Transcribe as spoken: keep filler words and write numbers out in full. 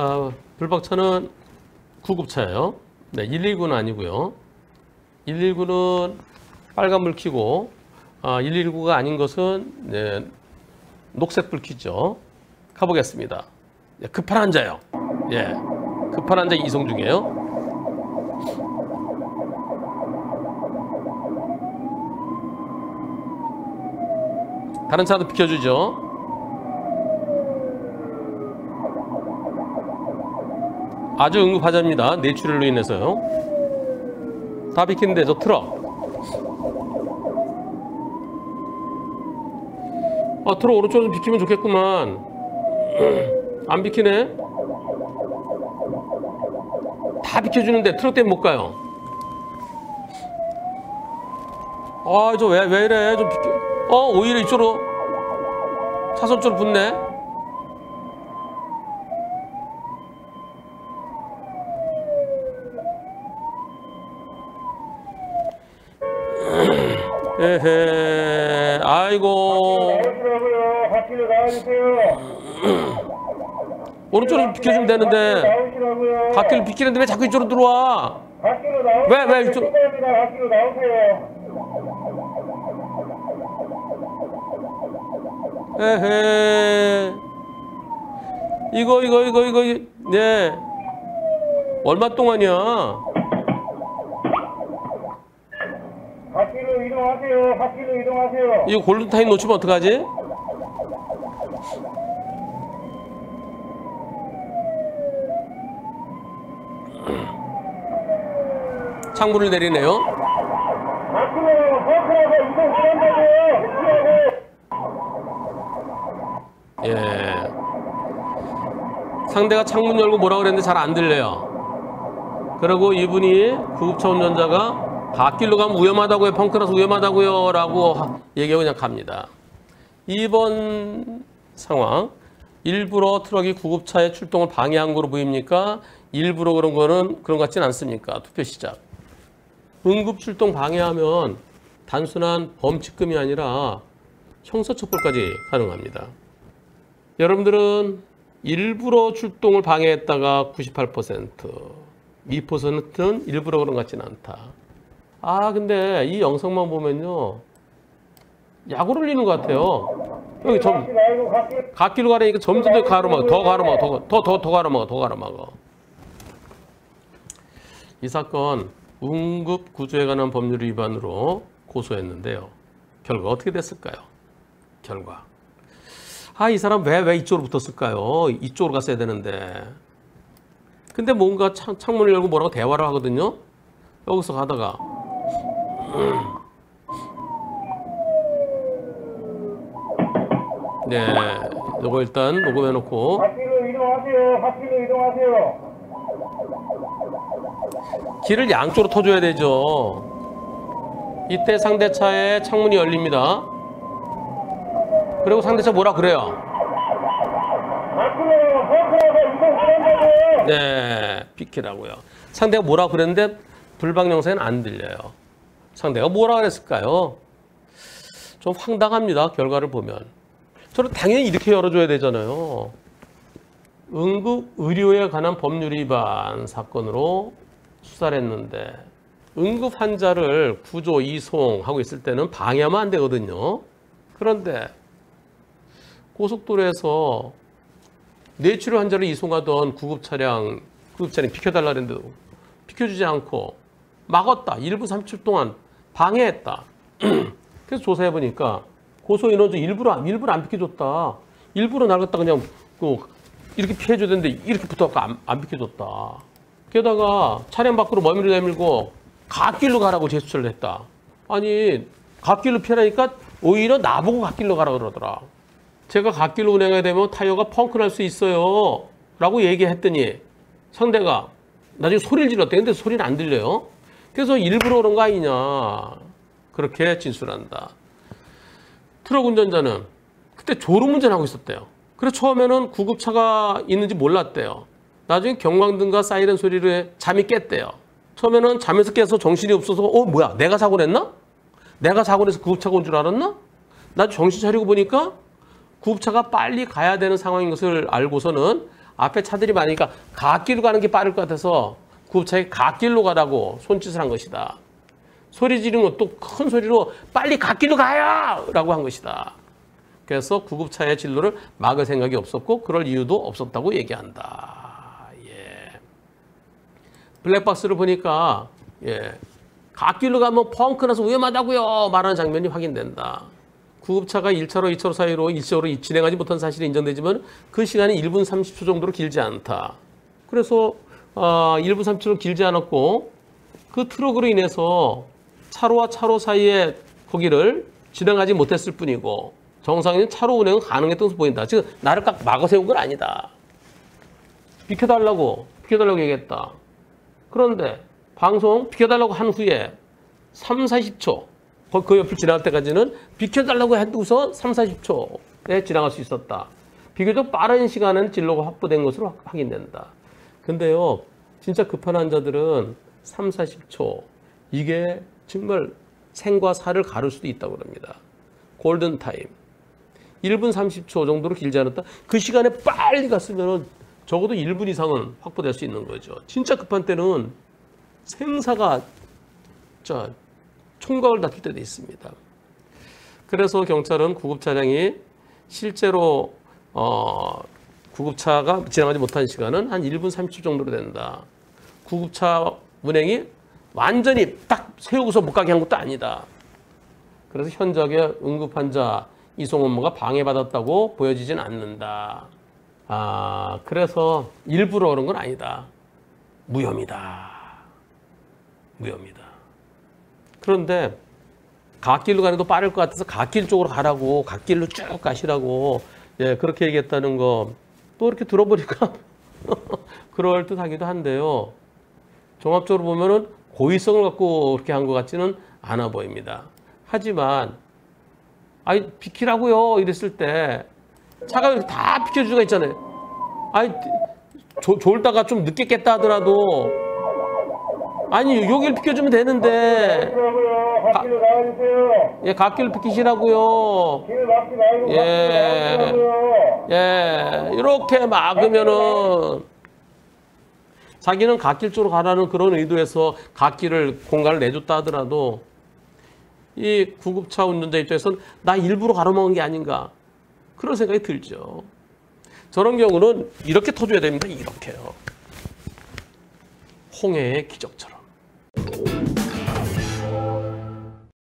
아, 블박차는 구급차예요. 네, 일일구는 아니고요. 일일구는 빨간불 켜고, 아, 일일구가 아닌 것은 네, 녹색불 켜죠. 가보겠습니다. 예, 급한 환자요. 예, 급한 환자 이송 중이에요. 다른 차도 비켜주죠. 아주 응급하자입니다. 뇌출혈로 인해서요. 다 비키는데 저 트럭. 아, 트럭 오른쪽으로 비키면 좋겠구만. 안 비키네. 다 비켜주는데 트럭 때문에 못 가요. 아, 저 왜, 왜 이래. 좀 비켜. 어, 오히려 이쪽으로 차선 쪽으로 붙네. 에헤, 아이고. 오른쪽으로 비켜주면 되는데 갓길로 비키는데 왜 자꾸 이쪽으로 들어와? 왜, 왜 이쪽으로? 에헤, 이거 이거 이거 이거 네, 얼마 동안이야? 바퀴로 이동하세요. 바퀴로 이동하세요. 이거 골든타임 놓치면 어떡하지? 창문을 내리네요. 바퀴로 버스라고 이동 시간대요. 예, 상대가 창문 열고 뭐라 그랬는데 잘 안 들려요. 그리고 이분이 구급차 운전자가 갓길로 가면 위험하다고요, 펑크라서 위험하다고요 라고 얘기하고 그냥 갑니다. 이 번 상황, 일부러 트럭이 구급차의 출동을 방해한 거로 보입니까? 일부러 그런 거는 그런 것 같진 않습니까? 투표 시작. 응급 출동 방해하면 단순한 범칙금이 아니라 형사처벌까지 가능합니다. 여러분들은 일부러 출동을 방해했다가 구십팔 퍼센트, 이 퍼센트는 일부러 그런 것 같지는 않다. 아, 근데 이 영상만 보면요, 약을 올리는 것 같아요. 여기 점, 갓길로 가라니까 점점 더 가로막아, 더 가로막아, 더, 더, 더 가로막아, 더 가로막아. 이 사건, 응급구조에 관한 법률 위반으로 고소했는데요. 결과 어떻게 됐을까요? 결과. 아, 이 사람 왜, 왜 이쪽으로 붙었을까요? 이쪽으로 갔어야 되는데. 근데 뭔가 창, 창문을 열고 뭐라고 대화를 하거든요? 여기서 가다가. 네, 요거 일단 녹음해놓고. 바퀴로 이동하세요. 바퀴로 이동하세요. 길을 양쪽으로 터줘야 되죠. 이때 상대차의 창문이 열립니다. 그리고 상대차 뭐라 그래요? 네, 비키라고요. 상대가 뭐라 그랬는데 불방 영상에는 안 들려요. 상대가 뭐라 그랬을까요? 좀 황당합니다. 결과를 보면. 저는 당연히 이렇게 열어줘야 되잖아요. 응급 의료에 관한 법률 위반 사건으로 수사를 했는데 응급 환자를 구조, 이송하고 있을 때는 방해하면 안 되거든요. 그런데 고속도로에서 뇌출혈 환자를 이송하던 구급차량, 구급차량 비켜달라 그랬는데도 비켜주지 않고 막았다. 일 분 삼십 초 동안 방해했다. 그래서 조사해보니까 고소인원 중 일부러, 일부러 안 비켜줬다. 일부러 날갔다 그냥 이렇게 피해줘야 되는데 이렇게 붙어갖고 안, 안 비켜줬다. 게다가 차량 밖으로 머리를 내밀고 갓길로 가라고 제스처를 했다. 아니, 갓길로 피하라니까 오히려 나보고 갓길로 가라고 그러더라. 제가 갓길로 운행하게 되면 타이어가 펑크 날 수 있어요 라고 얘기했더니 상대가 나중에 소리를 질렀대. 근데 소리는 안 들려요. 그래서 일부러 그런 거 아니냐, 그렇게 진술한다. 트럭 운전자는 그때 졸음운전 하고 있었대요. 그래서 처음에는 구급차가 있는지 몰랐대요. 나중에 경광등과 사이렌 소리를 잠이 깼대요. 처음에는 잠에서 깨서 정신이 없어서 어 뭐야, 내가 사고 냈나? 내가 사고 내서 구급차가 온 줄 알았나? 나중에 정신 차리고 보니까 구급차가 빨리 가야 되는 상황인 것을 알고서는 앞에 차들이 많으니까 갓길로 가는 게 빠를 것 같아서 구급차에 갓길로 가라고 손짓을 한 것이다. 소리 지르는 것도 큰 소리로 빨리 갓길로 가야! 라고 한 것이다. 그래서 구급차의 진로를 막을 생각이 없었고 그럴 이유도 없었다고 얘기한다. 예. 블랙박스를 보니까 예. 갓길로 가면 펑크 나서 위험하다고요 말하는 장면이 확인된다. 구급차가 일 차로 이 차로 사이로 일시적으로 진행하지 못한 사실이 인정되지만 그 시간이 일 분 삼십 초 정도로 길지 않다. 그래서 어, 일 분 삼십 초로 길지 않았고 그 트럭으로 인해서 차로와 차로 사이의 거기를 진행하지 못했을 뿐이고 정상인 차로 운행은 가능했던 것으로 보인다. 즉 나를 딱 막아 세운 건 아니다. 비켜달라고 비켜달라고 얘기했다. 그런데 방송 비켜달라고 한 후에 삼, 사십 초 그 옆을 지나갈 때까지는 비켜달라고 해두서 삼, 사십 초에 지나갈 수 있었다. 비교적 빠른 시간은 진로가 확보된 것으로 확인된다. 근데요, 진짜 급한 환자들은 삼, 사십 초 이게 정말 생과 사를 가를 수도 있다고 합니다. 골든타임. 일 분 삼십 초 정도로 길지 않았다. 그 시간에 빨리 갔으면 적어도 일 분 이상은 확보될 수 있는 거죠. 진짜 급한 때는 생사가 자, 총각을 다툴 때도 있습니다. 그래서 경찰은 구급차량이 실제로 어, 구급차가 지나가지 못한 시간은 한 일 분 삼십 초 정도로 된다. 구급차 운행이 완전히 딱 세우고서 못 가게 한 것도 아니다. 그래서 현저하게 응급환자 이송 업무가 방해받았다고 보여지진 않는다. 아, 그래서 일부러 그런 건 아니다. 무혐의다. 무혐의다. 그런데 갓길로 가는 것도 빠를 것 같아서 갓길 쪽으로 가라고 갓길로 쭉 가시라고 예, 그렇게 얘기했다는 거 또 이렇게 들어보니까 그럴듯하기도 한데요. 종합적으로 보면은 고의성을 갖고 그렇게 한 것 같지는 않아 보입니다. 하지만 아이 비키라고요 이랬을 때 차가 이렇게 다 비켜주기가 있잖아요. 아이 조, 졸다가 좀 늦게 깼다 하더라도 아니 여길 비켜주면 되는데 갓길로 나와주세요. 예, 갓길로 비키시라고요. 길 막지 말고 예, 예, 이렇게 막으면은 자기는 갓길 쪽으로 가라는 그런 의도에서 갓길을 공간을 내줬다 하더라도 이 구급차 운전자 입장에서는 나 일부러 가로막은 게 아닌가 그런 생각이 들죠. 저런 경우는 이렇게 터줘야 됩니다. 이렇게요. 홍해의 기적처럼.